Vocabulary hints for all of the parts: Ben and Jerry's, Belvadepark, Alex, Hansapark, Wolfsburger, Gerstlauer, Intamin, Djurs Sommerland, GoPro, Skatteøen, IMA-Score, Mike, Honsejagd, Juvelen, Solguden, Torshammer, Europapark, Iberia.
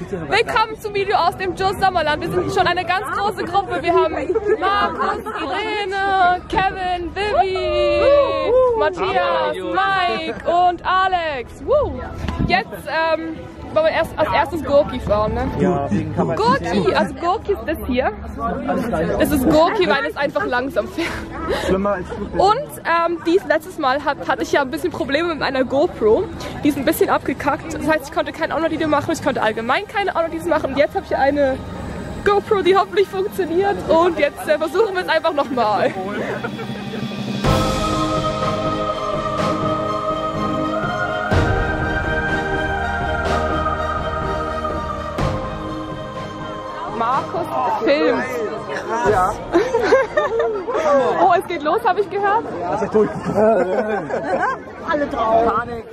Willkommen zum Video aus dem Djurs Sommerland. Wir sind schon eine ganz große Gruppe. Wir haben Markus, Irene, Kevin, Vivi, Matthias, Mike und Alex. Jetzt wollen wir als erstes Gurki fahren, ne? Ja, Gurki, also Gurki ist das hier. Es ist Gurki, weil es einfach langsam fährt. Und letztes Mal hatte ich ja ein bisschen Probleme mit meiner GoPro. Die ist ein bisschen abgekackt. Das heißt, ich konnte kein Online-Video machen, ich konnte allgemein keine Online-Videos machen. Und jetzt habe ich eine GoPro, die hoffentlich funktioniert. Und jetzt versuchen wir es einfach nochmal. Markus filmt. Krass. Ja. Oh, es geht los, habe ich gehört. Also durch. Alle drauf. Panik.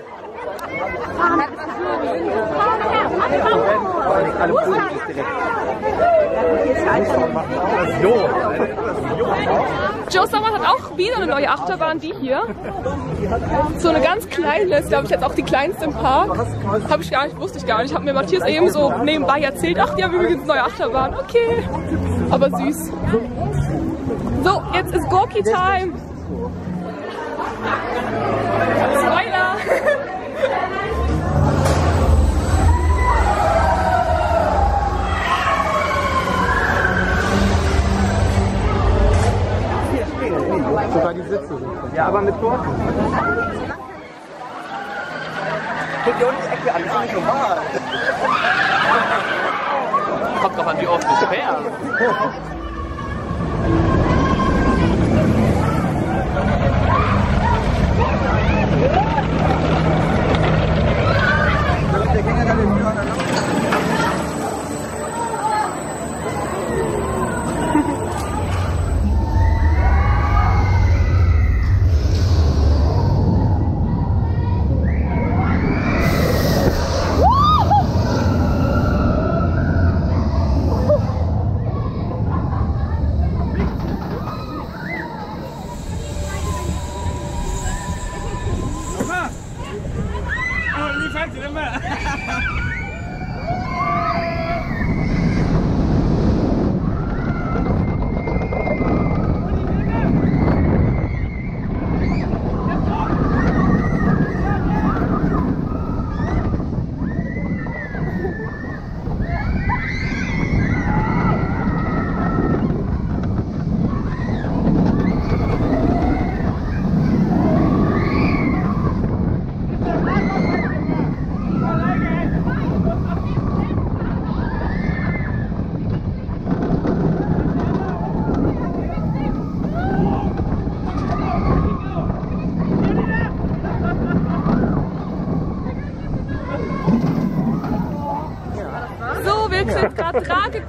Djurs Sommerland hat auch wieder eine neue Achterbahn, die hier. So eine ganz kleine, ist glaube ich jetzt auch die kleinste im Park. Wusste ich gar nicht. Ich habe mir Matthias eben so nebenbei erzählt, ach, die haben übrigens eine neue Achterbahn. Okay, aber süß. So, jetzt ist Gurki-Time. Spoiler! Sogar die Sitze sind. Ja, aber mit Gurken. Guck dir unten die Ecke an, das ist nicht normal. Kommt doch an, wie oft es fährt.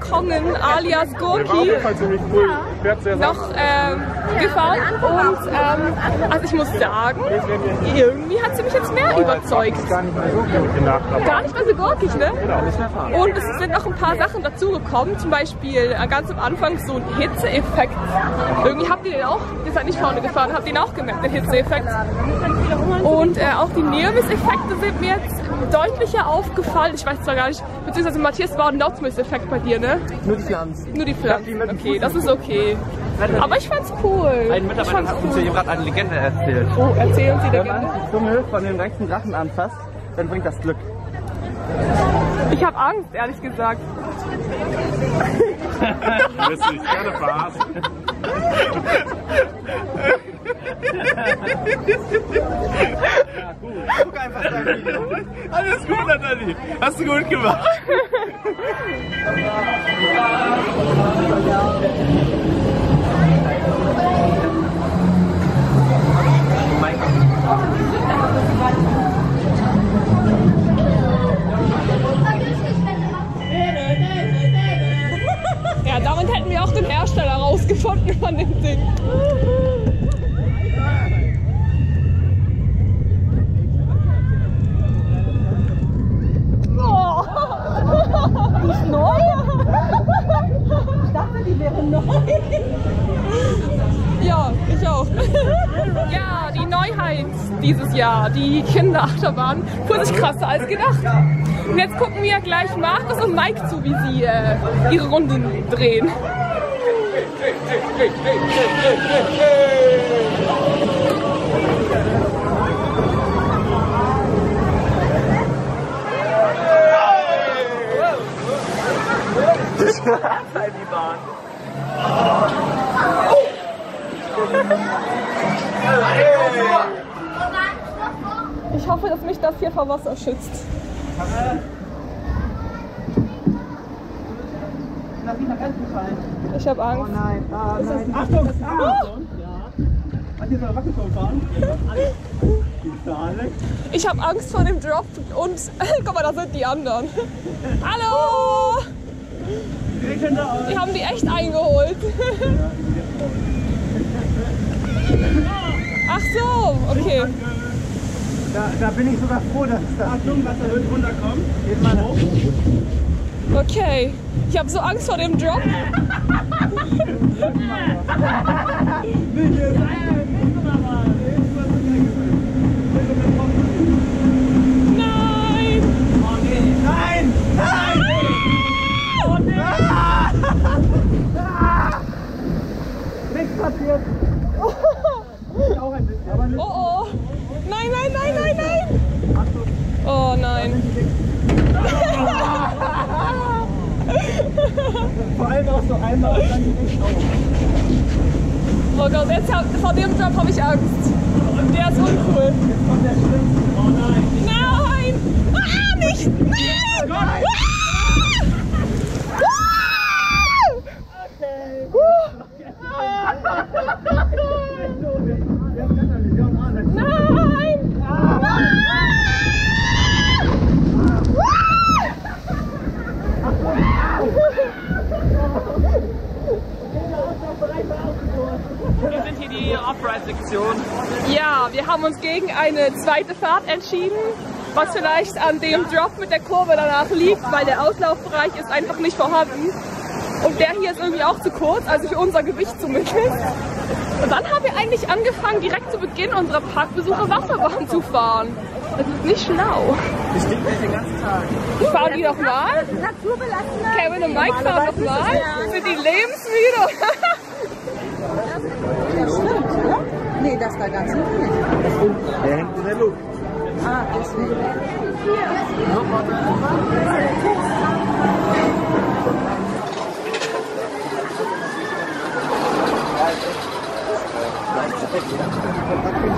Kongen alias Gurki noch gefahren und also ich muss sagen, irgendwie hat sie mich jetzt mehr überzeugt. Gar nicht mehr so gurkig, ne? Und es sind noch ein paar Sachen dazugekommen, zum Beispiel ganz am Anfang so ein Hitzeeffekt. Irgendwie habt ihr den auch, ihr seid nicht vorne gefahren, habt ihr den auch gemerkt, den Hitzeeffekt. Und auch die Nervus-Effekte sind mir jetzt deutlicher aufgefallen. Ich weiß zwar gar nicht, beziehungsweise Matthias war ein Lautmus-Effekt bei dir, ne? Nur die Pflanzen. Nur die Pflanzen, okay, das ist okay. Aber ich fand's cool. Ein Mitarbeiter hat uns ja gerade eine Legende erzählt. Oh, erzählen Sie die Legende. Wenn man die Zunge von dem rechten Drachen anfasst, dann bringt das Glück. Ich habe Angst, ehrlich gesagt. Du wirst dich gerne verarschen. Ja, gut. Guck einfach dein Video. Alles gut, Nathalie. Hast du gut gemacht. Ja, damit hätten wir auch den Hersteller rausgefunden von dem Ding. Nicht neu? Ich dachte, die wären neu. Ja, ich auch. Ja, die Neuheit dieses Jahr, die Kinderachterbahn, krasser als gedacht. Und jetzt gucken wir gleich Markus und Mike zu, wie sie ihre Runden drehen. Ich hoffe, dass mich das hier vor Wasser schützt. Lass mich nach unten fallen. Ich hab Angst. Oh nein, nein. Achtung! Achtung! Hat hier so ein Wackelturm fahren? Ich hab Angst vor dem Drop und guck mal, da sind die anderen. Hallo! Die haben die echt eingeholt. Ach so, okay. Da bin ich sogar froh, dass das Wasser wird runterkommen. Geht mal hoch. Okay, ich habe so Angst vor dem Drop. Nein! Nein! Nein! Nichts passiert. Ich auch ein bisschen. Aber nicht. Oh oh. Nein, nein, nein, nein, nein. Achtung. Oh nein. Vor allem auch so einmal und dann nicht auf. Oh Gott, jetzt vor dem Job habe ich Angst. Der ist uncool. Jetzt kommt der Schlimmste. Oh nein. Nein! Ah, nicht! Nein! Nein! Ja, wir haben uns gegen eine zweite Fahrt entschieden, was vielleicht an dem Drop mit der Kurve danach liegt, weil der Auslaufbereich ist einfach nicht vorhanden. Und der hier ist irgendwie auch zu kurz, also für unser Gewicht zumindest. Und dann haben wir eigentlich angefangen, direkt zu Beginn unserer Parkbesuche Wasserbahn zu fahren. Das ist nicht schlau. Das stimmt den ganzen Tag. Fahren die nochmal? Kevin und Mike fahren nochmal? Sind die lebensmüde? Das stimmt, oder? Nee, das war ganz gut. Das stimmt. Der hängt in der Luft. Ah, deswegen. Wenn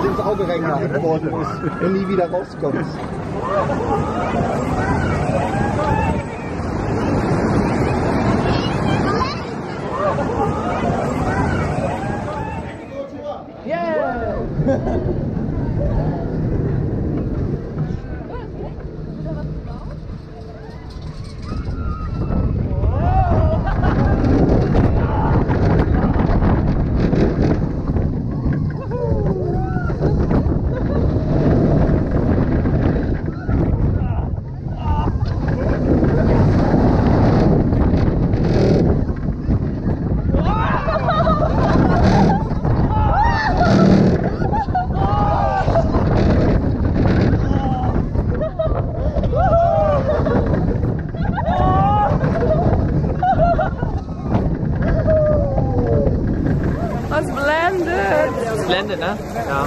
du ins Auge reingehalten worden bist und nie wieder rauskommst. Yeah! Ne? Ja.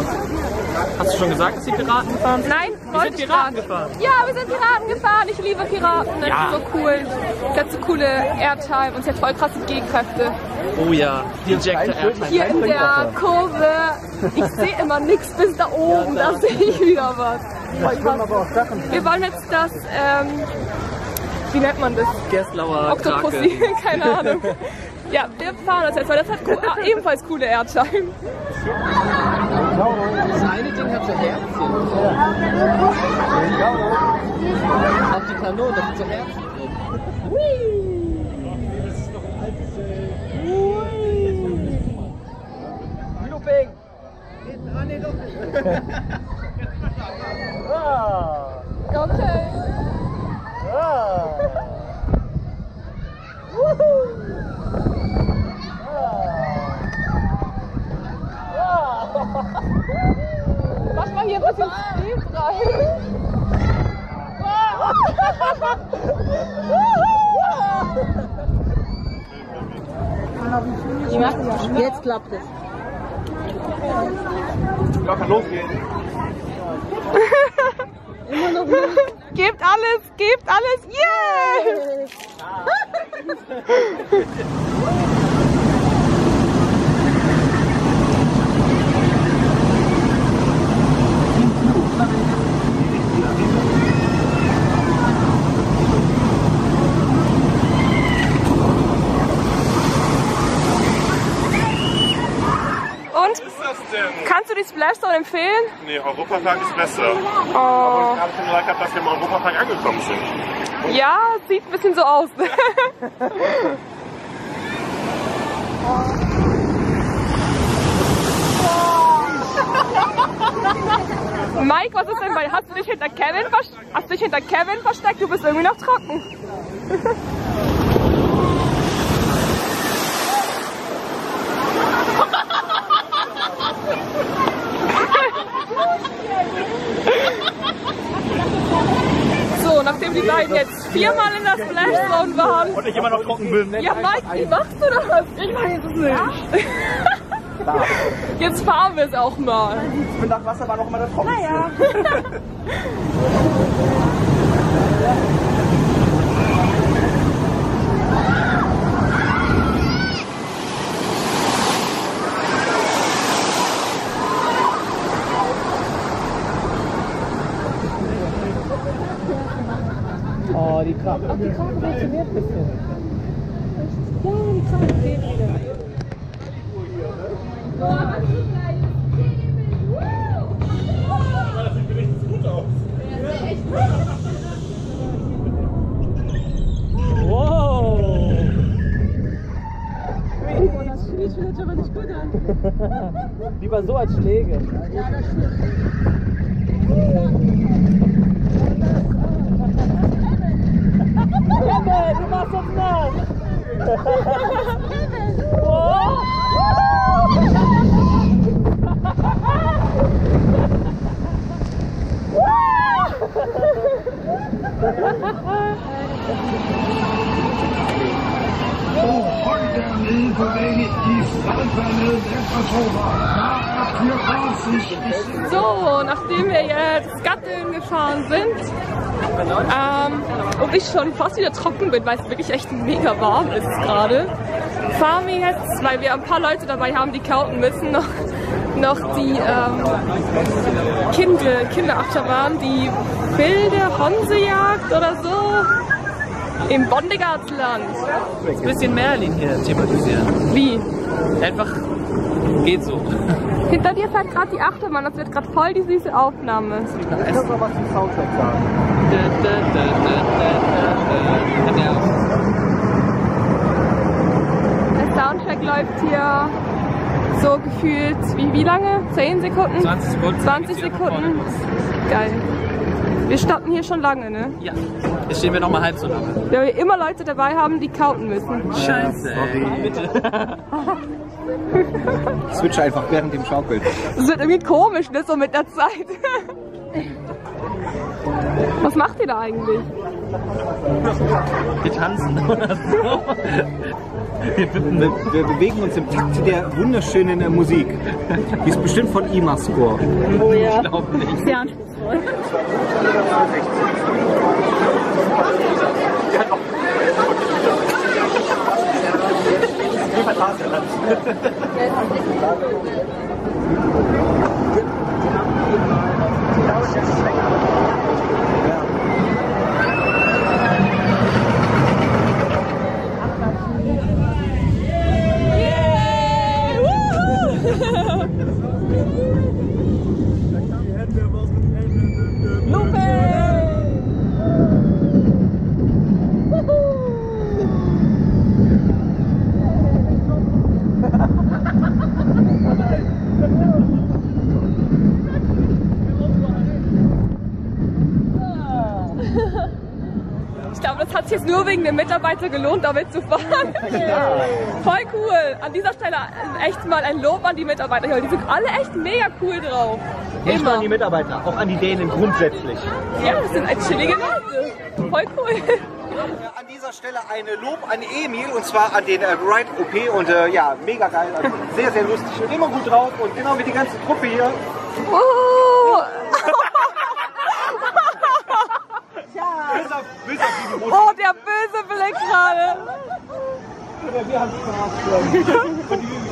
Hast du schon gesagt, dass die Piraten gefahren sind? Nein, wir sind Piraten gefahren. Ja, wir sind Piraten gefahren. Ich liebe Piraten. Das ist so cool. Das hat so coole Airtime und sie hat voll krasse G-Kräfte. Oh ja, die injecte Airtime. Hier in der Kurve, ich sehe immer nichts bis da oben, da sehe ich wieder was. Voll krass. Wir wollen jetzt das, wie nennt man das? Gerstlauer Oktopus, keine Ahnung. Ja, wir fahren das jetzt, weil das hat ebenfalls coole Airtime. Das eine Ding hat so Herzchen. Ja. Auf die Kanone, das hat so Herzchen drin. Looping! Ah, nee, doch nicht. Okay. Wuhu! Ha ha ha! jetzt klappt es. Ja, kann losgehen. Immer noch mal. Gebt alles, gebt alles. Yes! Kannst du die Splashzone empfehlen? Nee, Europapark ist besser. Oh. Aber ich habe schon gesagt, dass wir im Europapark angekommen sind. Und ja, sieht ein bisschen so aus. Ja. Mike, was ist denn bei dir? Hast du dich hinter Kevin versteckt? Du bist irgendwie noch trocken. So, nachdem die beiden jetzt viermal in der Splashzone waren und ich immer noch trocken bin. Ja, Mike, wie machst du das? Ich weiß es nicht. Jetzt fahren wir es auch mal. Ich bin nach Wasser war noch mal der Trocken. Naja. Oh, die Krabbe. Ach, die Krabbe funktioniert ein bisschen. Ja, die Krabbe geht wieder. Das sieht richtig gut aus. Wow! Das fühlt sich aber nicht gut an. Lieber so als Schläge. Ja, das stimmt. Kevin, du machst uns nass! Kevin! Oh. So, nachdem wir jetzt Skatteøen gefahren sind, und ich schon fast wieder trocken bin, weil es wirklich echt mega warm ist gerade, fahren wir jetzt, weil wir ein paar Leute dabei haben, die kaufen müssen, noch die Kinderachterbahn, die wilde Honsejagd oder so im Bondegartland. Ein bisschen Merlin hier thematisieren. Wie? Einfach geht so. Hinter dir fährt gerade die Achterbahn, das wird gerade voll die süße Aufnahme. Ich muss noch was zum Soundtrack sagen. Der Soundtrack läuft hier so gefühlt wie lange? 10 Sekunden? 20 Sekunden. 20 Sekunden. Geil. Wir starten hier schon lange, ne? Ja. Jetzt stehen wir noch mal halb so lange. Weil wir immer Leute dabei haben, die kauten müssen. Scheiße, ey. Bitte. Ich switche einfach während dem Schaukeln. Das wird irgendwie komisch, ne? So mit der Zeit. Was macht ihr da eigentlich? Wir tanzen. Wir bewegen uns im Takt der wunderschönen Musik. Die ist bestimmt von IMA-Score. Oh ja. Ich glaube nicht. Sehr anspruchsvoll. Jetzt nur wegen dem Mitarbeiter gelohnt, damit zu fahren. Ja. Voll cool. An dieser Stelle echt mal ein Lob an die Mitarbeiter. Die sind alle echt mega cool drauf. Nicht nur an die Mitarbeiter, auch an die Dänen grundsätzlich. Ja, das sind echt chillige Leute. Voll cool. An dieser Stelle ein Lob an Emil und zwar an den Ride OP und ja, mega geil, also sehr, sehr lustig und immer gut drauf und genau wie die ganze Truppe hier. Ja. Böser oh, der böse Blick gerade. Oder wir haben es verhasst. Und die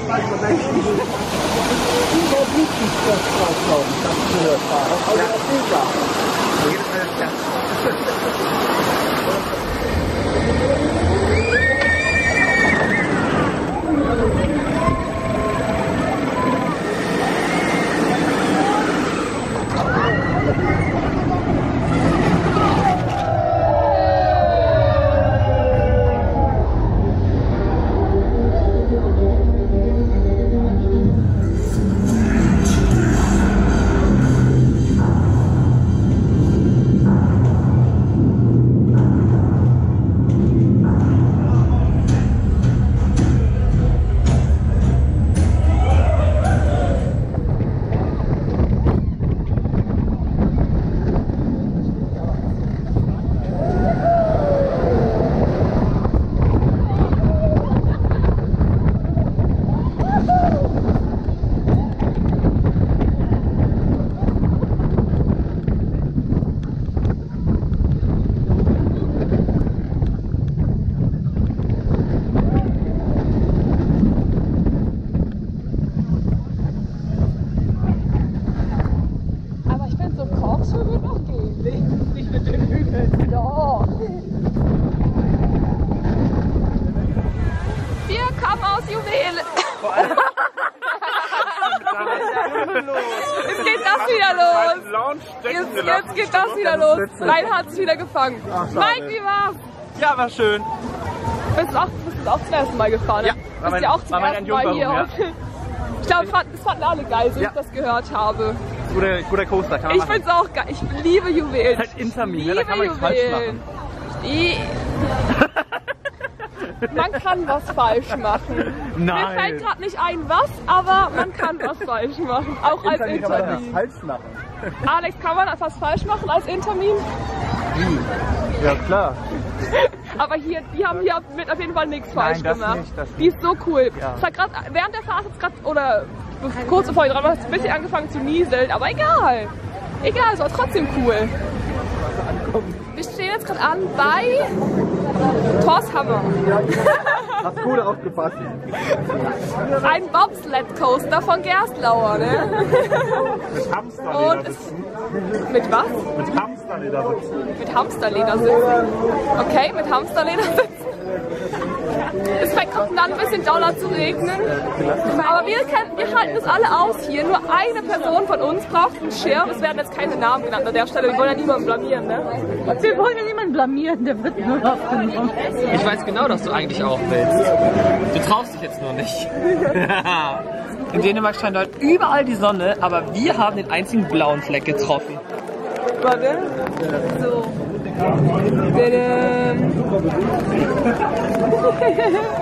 Jetzt geht das wieder los. Rein hat es wieder gefangen. Ach, Mike, wie war's? Ja, war schön. Bist du auch zum ersten Mal gefahren? Ne? Ja, bist du auch zum ersten Mal hier? Ja. Ich glaube, es fanden alle geil, so ja. Ich das gehört habe. Guter Coaster, kann man Ich finde es auch geil. Ich liebe Juvelen. Halt Intamin, ne? Da kann man nichts falsch machen. Man kann was falsch machen. Nein. Mir fällt gerade nicht ein, was, aber man kann was falsch machen. Auch als Intamin. Kann man was falsch machen. Alex, kann man etwas falsch machen als Intamin? Ja, klar. Aber hier, die haben hier mit auf jeden Fall nichts falsch gemacht. Nicht, die ist so cool. Ja. Es hat grad, während der Fahrt, oder kurz bevor ich dran war, hat es ein bisschen angefangen zu nieseln. Aber egal. Egal, es war trotzdem cool. Wir stehen jetzt gerade an bei Torshammer. Hast cool aufgepasst. Ein Bobsled-Coaster von Gerstlauer, ne? Mit Hamsterledersitzen. Mit was? Mit Hamsterledersitzen. Mit Hamsterledersitzen. Okay, mit Hamsterledersitzen. Es fängt auch dann ein bisschen doll an zu regnen. Aber wir halten es alle aus hier. Nur eine Person von uns braucht einen Schirm. Es werden jetzt keine Namen genannt an der Stelle. Wir wollen ja niemanden blamieren, ne? Wir wollen ja niemanden blamieren, der wird nur aufgenommen. Ich weiß genau, dass du eigentlich auch willst. Du traust dich jetzt nur nicht. In Dänemark scheint heute überall die Sonne, aber wir haben den einzigen blauen Fleck getroffen. Warte. So.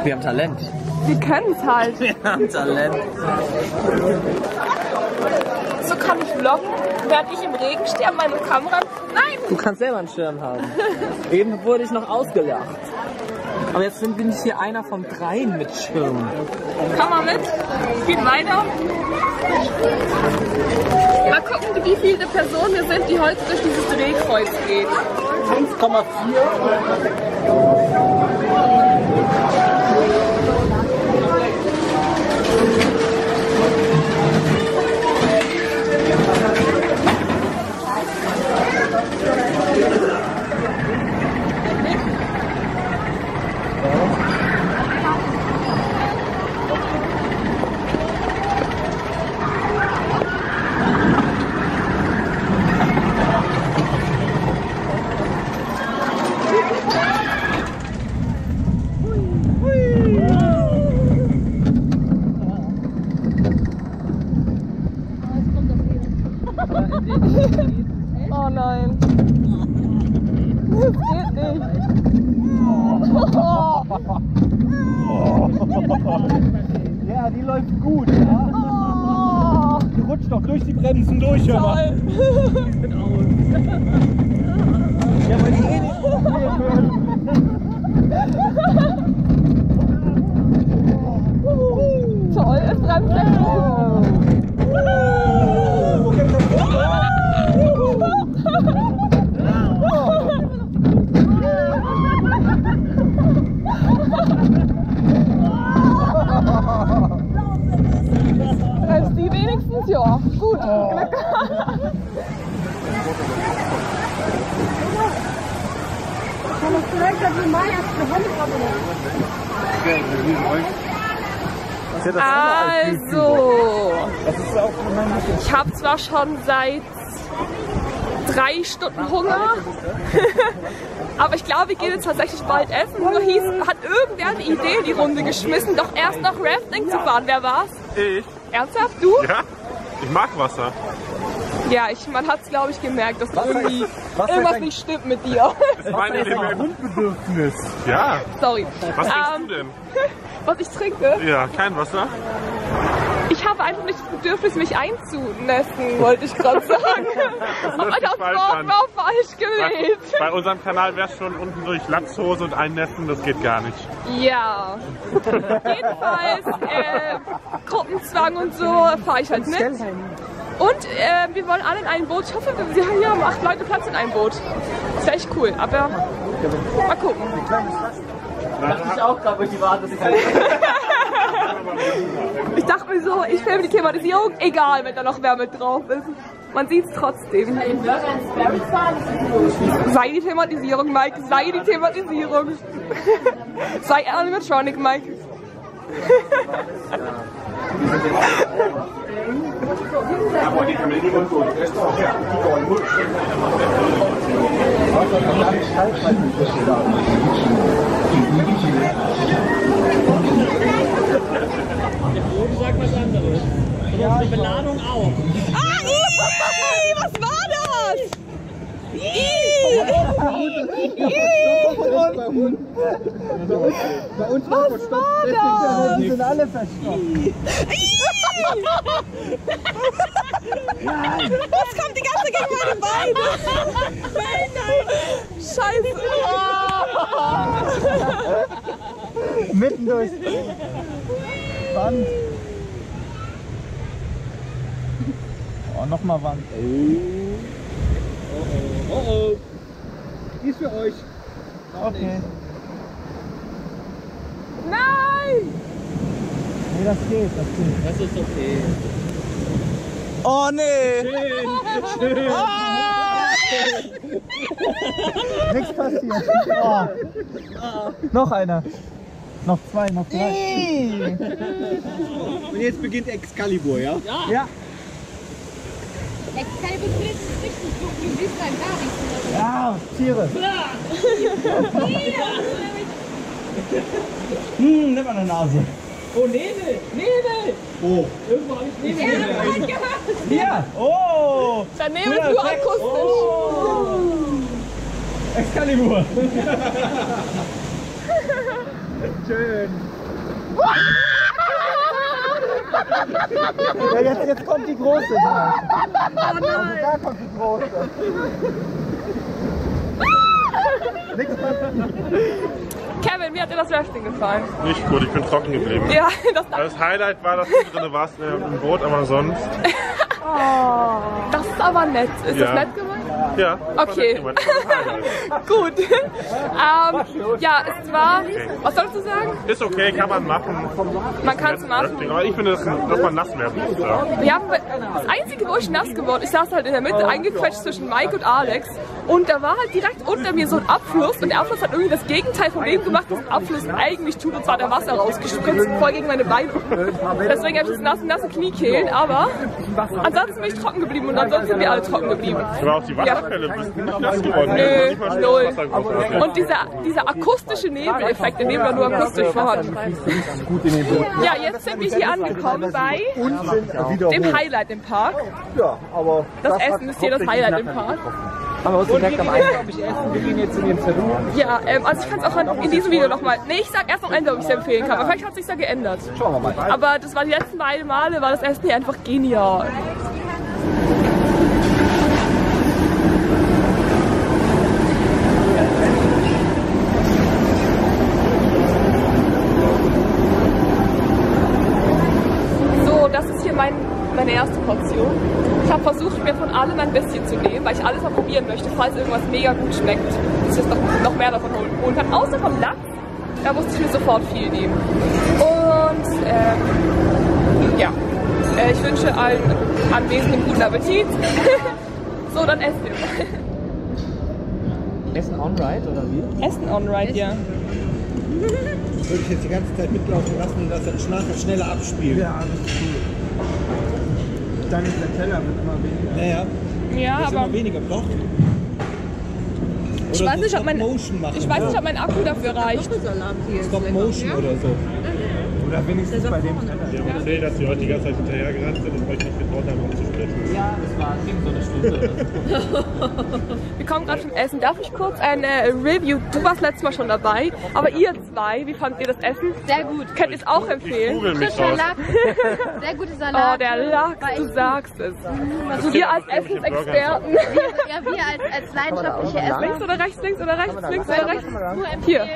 Wir haben Talent. Wir können es halt. Wir haben Talent. So kann ich vloggen, während ich im Regen stehe an meinem Kamera. Nein! Du kannst selber einen Schirm haben. Eben wurde ich noch ausgelacht. Aber jetzt bin ich hier einer von dreien mit Schirm. Komm mal mit. Geht weiter. Mal gucken, wie viele Personen wir sind, die heute durch dieses Drehkreuz gehen. 1,4. Oh nein. Das geht nicht. Oh. Ja, die läuft gut. Ja? Oh. Die rutscht doch durch die Bremsen durch, hör mal. Ja, weil die eh nicht probieren können. Glück gehabt. Kann ich vielleicht auf die Meier gehandelt haben? Also, ich habe zwar schon seit 3 Stunden Hunger, aber ich glaube, wir gehen jetzt tatsächlich bald essen. Nur hieß, hat irgendwer eine Idee in die Runde geschmissen, doch erst noch Rafting zu fahren. Wer war's? Ich. Ernsthaft? Du? Ja, ich mag Wasser. Ja, man hat es, glaube ich, gemerkt, dass irgendwie irgendwas nicht stimmt mit dir. Das ist mein Grundbedürfnis. Ja. Sorry. Was trinkst du denn? Was ich trinke? Ja, kein Wasser. Ich habe einfach nicht das Bedürfnis, mich einzunässen, wollte ich gerade sagen. Alter, das war falsch gewählt. Bei unserem Kanal wäre es schon unten durch Latzhose und einnässen, das geht gar nicht. Ja. Jedenfalls, Gruppenzwang und so, fahre ich halt mit. Und wir wollen alle in einem Boot. Ich hoffe, wir haben hier 8 Leute Platz in einem Boot. Das wäre echt cool, aber mal gucken. Dachte ich auch gerade, weil ich warte, dass ich dachte mir so, ich filme die Thematisierung, egal, wenn da noch wer mit drauf ist. Man sieht es trotzdem. Sei die Thematisierung, Mike, sei die Thematisierung. Sei Animatronic, Mike. Du sagst was anderes. Ja, die Beladung auch. Ah, ii, was war das? Was war das? Wir sind alle verstopft. Was kommt die ganze gegen meine Beine? Nein, nein. Scheiße. Mitten durch. Wand. Oh, nochmal Wand. Oh, oh, oh, oh. Die ist für euch. Okay. Nein! Nee, das geht, das geht. Das ist okay. Oh, nee! Schön, schön. Oh. Nichts passiert. Oh. Oh. Noch einer. Noch 2, noch 3. Und jetzt beginnt Excalibur, ja? Ja. Ja. Excalibur ist richtig gut, du siehst dann gar nichts. Ja, Tiere. Hm, nimm mal eine Nase. Oh, Nebel, Nebel. Oh. Irgendwo habe ich Nebel. Ja, ja. Oh. Sein Nebel nur akustisch. Oh. Excalibur. Schön. Ja, jetzt kommt die große. Oh nein. Da kommt die große. Nix passiert. Kevin, wie hat dir das Rafting gefallen? Nicht gut, ich bin trocken geblieben. Ja, das Highlight war, dass du drin warst im Boot, aber sonst. Oh. Das ist aber nett. Ist ja. Das nett geworden? Ja, okay. Gut. Ja, es war. Okay. Was sollst du sagen? Ist okay, kann man machen. Man kann es machen. Aber ich finde, dass man nass werden muss. Ja, das Einzige, wo ich nass geworden bin, ich saß halt in der Mitte, eingequetscht zwischen Mike und Alex. Und da war halt direkt unter mir so ein Abfluss. Und der Abfluss hat irgendwie das Gegenteil von dem gemacht, was ein Abfluss eigentlich tut. Und zwar der Wasser rausgespritzt, voll gegen meine Beine. Deswegen habe ich das nasse Kniekehlen. Aber ansonsten bin ich trocken geblieben. Und ansonsten sind wir alle trocken geblieben. Wasserfälle bist du nicht nass geworden. Nö, null. Und dieser akustische Nebeleffekt, der Nebel war nur akustisch vorhanden. Ja, jetzt sind wir hier angekommen bei dem Highlight im Park. Das Essen ist hier das Highlight im Park. Aber uns direkt am Ende, ob ich essen, wir gehen jetzt in den Zerrung. Ja, also ich kann es auch in diesem Video nochmal. Nee, ich sag erst am Ende, ob ich es empfehlen kann. Aber vielleicht hat es sich da geändert. Schauen wir mal. Aber das war die letzten beiden Male, war das Essen hier einfach genial. Meine erste Portion. Ich habe versucht, mir von allem ein bisschen zu nehmen, weil ich alles mal probieren möchte, falls irgendwas mega gut schmeckt, dass ich jetzt noch mehr davon holen kann. Außer vom Lachs, da musste ich mir sofort viel nehmen. Und ja. Ich wünsche allen Anwesenden guten Appetit. So, dann essen wir mal. Essen on right oder wie? Essen on right, ja. Würde ich jetzt die ganze Zeit mitlaufen lassen und das dann nachher schneller abspielen. Ja, alles gut. Dann ist der Teller wird immer weniger. Naja. Ja, aber immer weniger doch. Ich weiß nicht, ob mein Akku dafür reicht. Stop Motion oder so. Oder wenigstens bei dem Teller. Ich habe gesehen, dass die heute die ganze Zeit hinterher gerannt sind und euch nicht getraut haben, umzusprechen. Ja, das war so eine Stunde. Wir kommen gerade vom Essen. Darf ich kurz ein Review? Du warst letztes Mal schon dabei, aber ihr zwei, wie fandet ihr das Essen? Sehr gut. Könnt ihr es auch empfehlen? Frischer Lachs. Sehr gute Salat. Oh, der Lachs, du sagst es. Also wir als Essensexperten. Ja, wir als leidenschaftliche Esser. Links oder rechts, links oder rechts, links oder rechts. Nur empfehlen.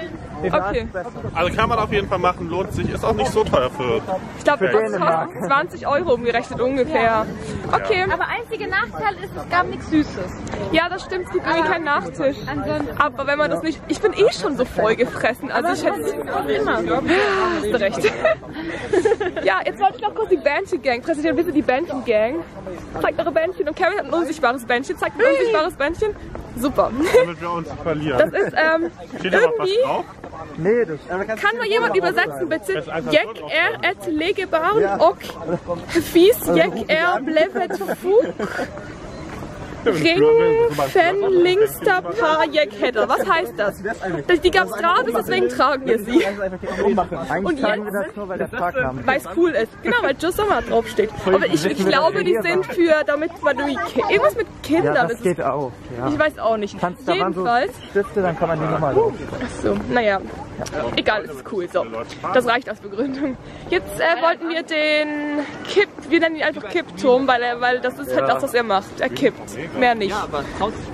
Okay. Also kann man auf jeden Fall machen, lohnt sich, ist auch nicht so teuer für. Ich glaube, das kostet 20 Euro umgerechnet ungefähr. Okay. Aber einziger Nachteil ist, es gab nichts Süßes. Ja, das stimmt, es gibt irgendwie keinen Nachtisch. Aber wenn man das nicht. Ich bin eh schon so voll gefressen, also ich hätte es immer. Hast du recht. Ja, jetzt wollte ich noch kurz die Bändchen-Gang. Präsentieren bitte die Bändchen-Gang. Zeigt eure Bändchen und Kevin hat ein unsichtbares Bändchen. Zeigt ein unsichtbares Bändchen. Super. Damit wir uns verlieren. Das ist steht irgendwie. Da was drauf? Nee, das kann mal jemand übersetzen, bitte? Jek et legebaren ok fies jek blevet fug ring fen linkster paar jek header. Was heißt das? Die gab es gratis, deswegen tragen wir sie. Und jetzt, weil es cool ist. Genau, weil Djurs Sommerland draufsteht. Aber ich glaube, die sind für, damit man irgendwas mit Kindern. Ja, das geht auch. Ja. Ich weiß auch nicht. Jedenfalls. So Stifte, dann kann man die nochmal. Achso, naja. Egal, es ist cool. So, das reicht als Begründung. Jetzt wollten wir den Kipp, wir nennen ihn einfach Kippturm, weil das ist halt das, was er macht. Er kippt, mehr nicht.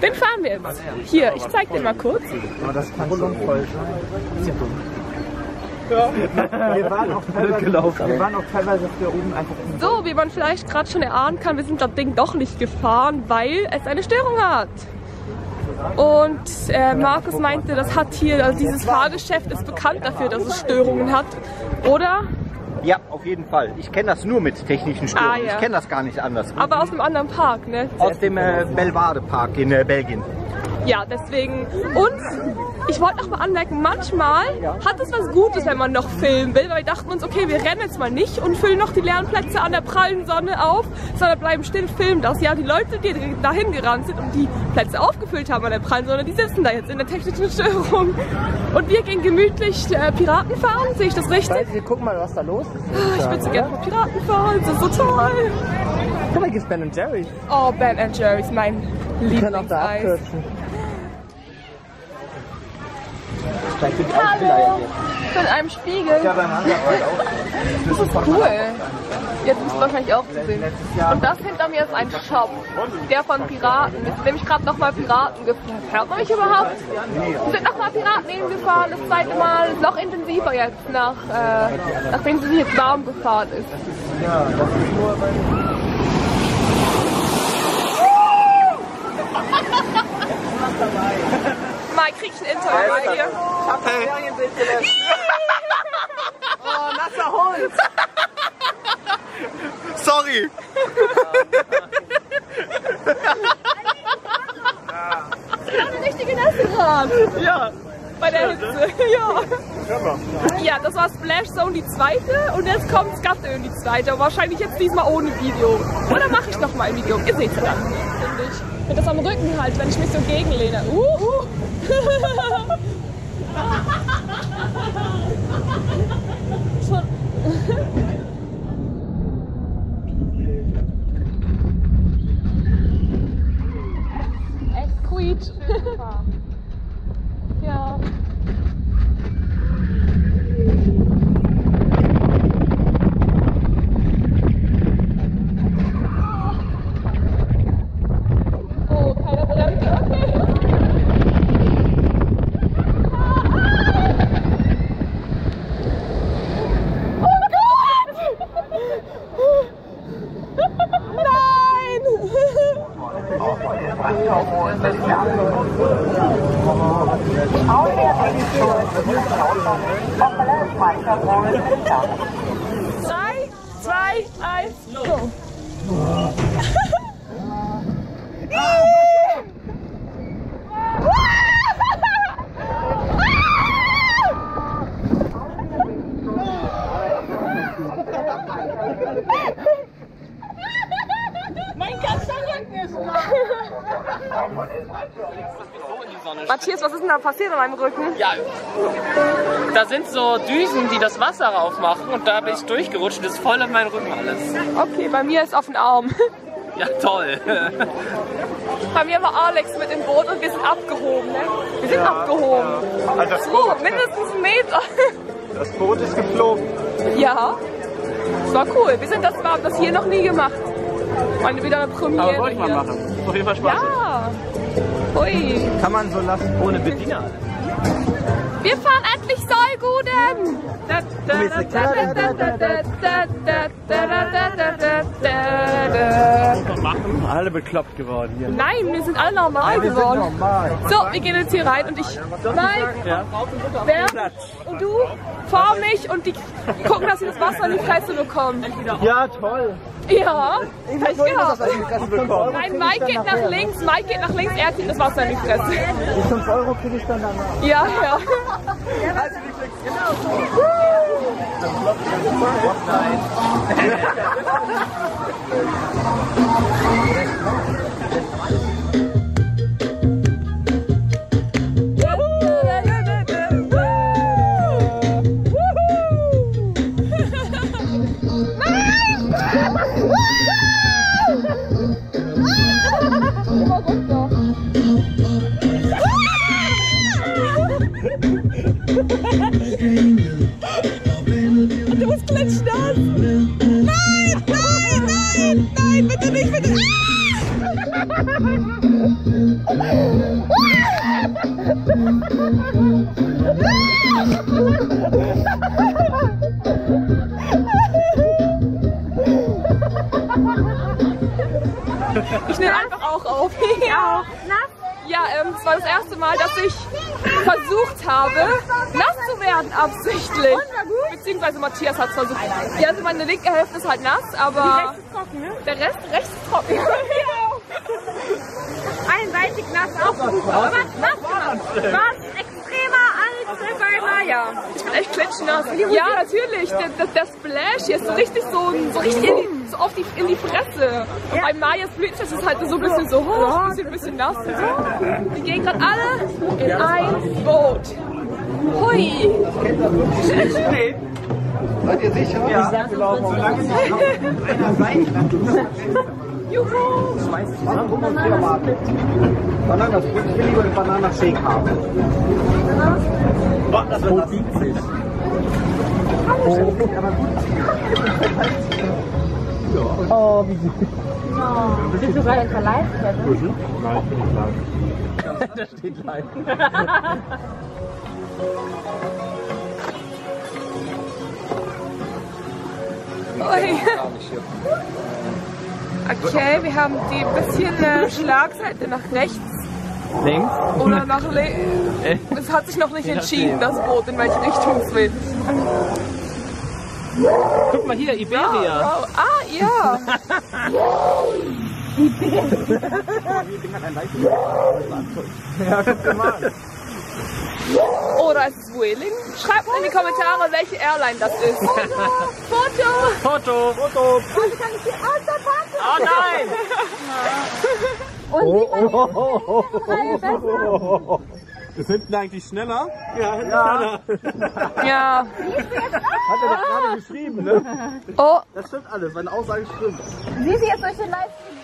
Den fahren wir jetzt. Hier, ich zeig dir mal kurz. Aber das kann schon voll sein. Ja. Wir waren auch teilweise hier oben einfach. So, wie man vielleicht gerade schon erahnen kann, wir sind das Ding doch nicht gefahren, weil es eine Störung hat. Und Markus meinte, das hat hier, also dieses Fahrgeschäft ist bekannt dafür, dass es Störungen hat, oder? Ja, auf jeden Fall. Ich kenne das nur mit technischen Störungen. Ah, ja. Ich kenne das gar nicht anders. Aber aus einem anderen Park, ne? Aus dem Belvadepark in Belgien. Ja, deswegen. Und ich wollte noch mal anmerken, manchmal hat es was Gutes, wenn man noch filmen will, weil wir dachten uns, okay, wir rennen jetzt mal nicht und füllen noch die leeren Plätze an der prallen Sonne auf, sondern bleiben still, filmen das. Ja, die Leute, die dahin gerannt sind und die Plätze aufgefüllt haben an der prallen Sonne, die sitzen da jetzt in der technischen Störung. Und wir gehen gemütlich Piraten fahren, sehe ich das richtig? Wir gucken mal, was da los ist. Ich würde so gerne Piraten fahren, das ist so toll. Guck mal, hier ist Ben and Jerry's. Oh, Ben and Jerry's, mein Lieblings-Eis. Wir können auch da abkürzen. Hallo! Von einem Spiegel. Ja, beim anderen auch. Das ist cool. Jetzt ist es wahrscheinlich auch zu sehen. Und das hinter mir ist ein Shop. Der von Piraten. Jetzt bin ich gerade nochmal Piraten gefahren. Hört man mich überhaupt? Wir sind nochmal Piraten hingefahren. Das zweite Mal noch intensiver jetzt, nachdem sie jetzt warm gefahren ist. Ja, das ist nur bei. Mike, krieg ich ein Interview bei dir? Ich hab ein Ferienbild gelöscht. Oh, nasser Holz. Sorry. Ich glaube, eine richtige Nasseran. Ja. Bei der Hitze. Ja. Ja, das war Splash Zone die zweite und jetzt kommt Skatteøen die zweite. Wahrscheinlich jetzt diesmal ohne Video. Oder mache ich noch mal ein Video? Ihr seht es dann. Wenn das am Rücken halt, wenn ich mich so gegenlehne. Echt quiet. Ja. 3, 2, 1, go! Mein ganzer Rücken ist Matthias, was ist denn da passiert an meinem Rücken? Ja, da sind so Düsen, die das Wasser raufmachen und da bin ich durchgerutscht und ist voll in meinen Rücken alles. Okay, bei mir ist auf den Arm. Ja, toll. Bei mir war Alex mit im Boot und wir sind abgehoben, ne? Wir sind abgehoben. Ja. Also das Boot. Oh, mindestens 1 Meter. Das Boot ist geflogen. Ja, das war cool. Wir haben das hier noch nie gemacht. Meine wieder eine Premiere. Aber wollte ich mal machen. Auf jeden Fall Spaß. Ja. Ui. Kann man so lassen ohne Bediener. Wir fahren endlich Solguden. Alle bekloppt geworden hier. Nein, wir sind alle normal geworden. So, wir gehen jetzt hier rein und ich. Mike, Ben und du fahr mich und die gucken, dass sie das Wasser in die Fresse bekommen. Ja, toll. Ja, ich glaube. Nein, Mike geht nach links, er zieht das Wasser in die Fresse. Die 5 Euro kriege ich dann danach. Ja, ja. Also die Klicks, genau. Und du musst klitschen das! Nein, nein, nein, nein, bitte nicht, bitte nicht! Ich nehme einfach auch auf. Ja, es war das erste Mal, dass ich versucht habe, nass zu werden absichtlich. Beziehungsweise Matthias hat es versucht. Ja, also meine linke Hälfte ist halt nass, aber der Rest rechts trocken. Einseitig nass auch. Aber was war extremer als ja. Ich bin echt klitschnass. Ja, natürlich. Der Splash hier ist so richtig so oft in die Fresse. Und bei Marias Blütenfest ist es halt so ein bisschen so hoch, ein bisschen nass. Wir gehen gerade alle in ein Boot. Hui! Nee. Seid ihr sicher? Ja. Solange es auf einer Seite ist. Juhu! Schmeiß dich mal rum und Tomaten. Bananensplit. Ich will lieber den Bananenshake haben. Boah, das wird witzig. Oh, wie süß. Bist du gerade verleiht? Nein, ich bin nicht. Da steht Leid. Okay, wir haben die bisschen Schlagseite nach rechts. Links? Oder nach links. Es hat sich noch nicht entschieden, das Boot, in welche Richtung es will. Guck mal hier, Iberia. Oh, oh. Ah, ja. Iberia. Ja, guck mal. Oder ist es Juvelen? Schreibt in die Kommentare, welche Airline das ist. Foto! Oh nein! Oh. Ist hinten eigentlich schneller? Ja, schneller. Ja. Hat er doch gerade geschrieben, ne? Oh. Das stimmt alles, meine Aussage stimmt. Sieh sie jetzt durch den Livestream.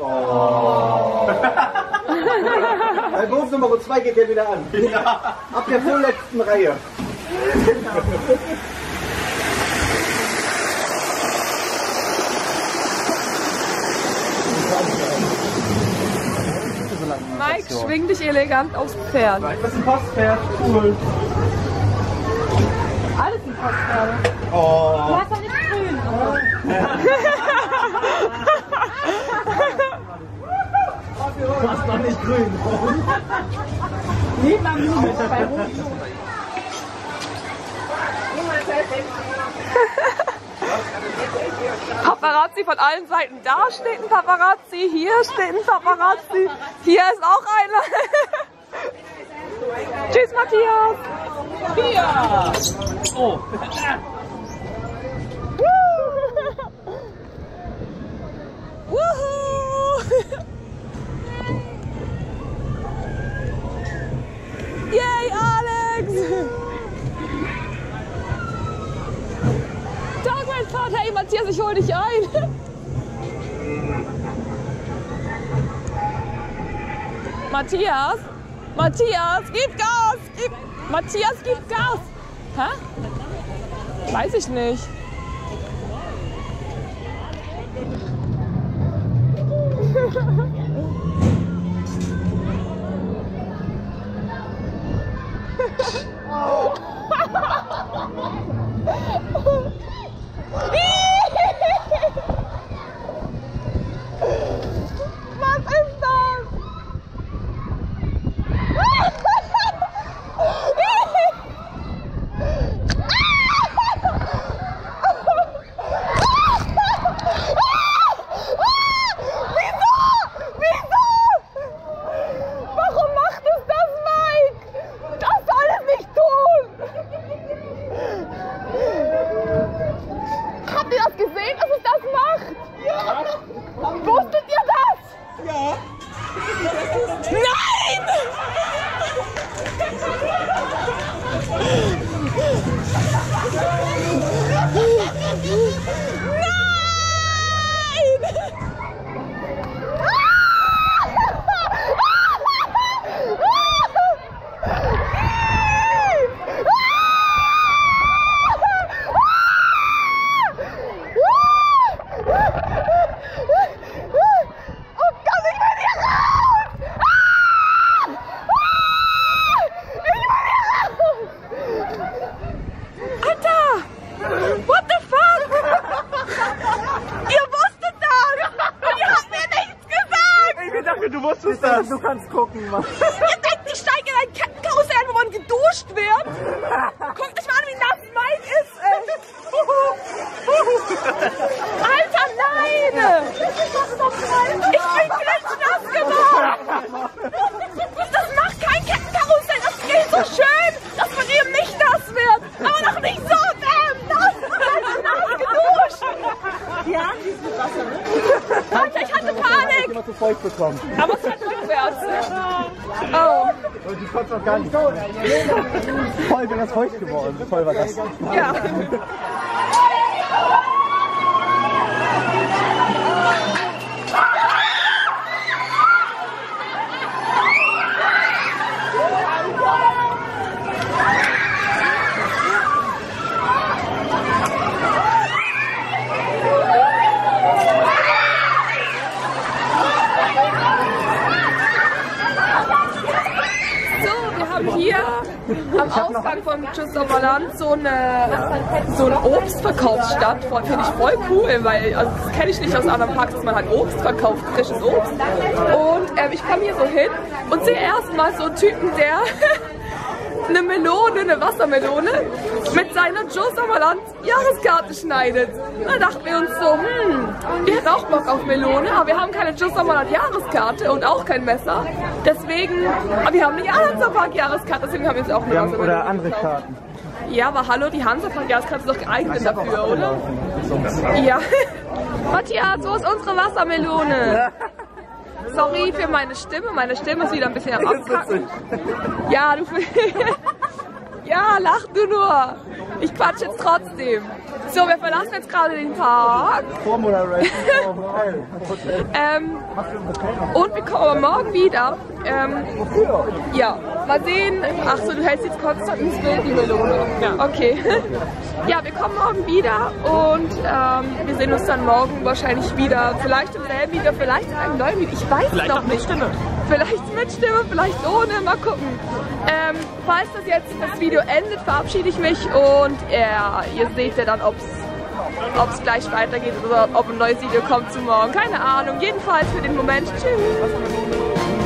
Oh. Bei Beruf Nummer 2 geht der wieder an. Ja. Ab der vorletzten Reihe. Mike, schwing dich elegant aufs Pferd. Das ist ein Postpferd, cool. Alles ein Postpferd. Oh. Du hast doch nicht grün. Du hast doch nicht grün. Niemand muss bei Rot. Paparazzi von allen Seiten. Da steht ein Paparazzi, hier steht ein Paparazzi, hier ist auch einer. Tschüss, Matthias. Oh. Yay, Alex! Tag, mein Vater! Hey, Matthias, ich hol dich ein! Matthias? Matthias, gib Gas! Gib... Matthias, gib Gas! Hä? Weiß ich nicht. Oh. Was ist das? Du kannst gucken, Mann. Ihr denkt, ich steige in ein Kettenkarussell ein, wo man geduscht wird? Guckt euch mal an, wie nass Mike ist, ey. Alter, nein! Ich bin gleich nass geworden! Das macht kein Kettenkarussell, das geht so schön, dass von ihr nicht nass wird. Aber noch nicht so, nass! Nass geduscht! Ja, dieses Wasser, ne? Alter, ich hatte Panik! Aber es hat oh. Und die konnte noch gar nicht. Voll bin das feucht geworden. Voll war das. Ja. Am Ausgang von Djurs Sommerland so eine Obstverkaufsstadt, finde ich voll cool, weil also das kenne ich nicht aus anderen Parks, dass man halt Obst verkauft, frisches Obst. Und ich komme hier so hin und sehe erstmal so einen Typen, der eine Melone, eine Wassermelone mit seiner Djurs Sommerland Jahreskarte schneidet. Da dachten wir uns so, wir hätten auch Bock auf Melone, aber wir haben keine Djurs Sommerland Jahreskarte und auch kein Messer. Deswegen, aber wir haben nicht alle Hansapark Jahreskarte, deswegen haben wir jetzt auch eine Wassermelone. Oder andere Karten. Ja, aber hallo, die Hansapark Jahreskarte ist doch geeignet dafür, oder? Ja. Matthias, wo ist unsere Wassermelone? Sorry für meine Stimme ist wieder ein bisschen am Abkacken. Ja, du... Ja, lach du nur. Ich quatsche jetzt trotzdem. So, wir verlassen jetzt gerade den Park. Und wir kommen aber morgen wieder. Ja, mal sehen. Ach so, du hältst jetzt konstant ins Bild, die Melone. Okay. Ja, wir kommen morgen wieder und wir sehen uns dann morgen wahrscheinlich wieder. Vielleicht im selben Video, vielleicht in einem neuen Video. Ich weiß es noch nicht. Vielleicht mit Stimme, vielleicht ohne. Mal gucken. Falls das jetzt das Video endet, verabschiede ich mich und ja, ihr seht ja dann, ob es gleich weitergeht oder ob ein neues Video kommt zu morgen. Keine Ahnung. Jedenfalls für den Moment. Tschüss.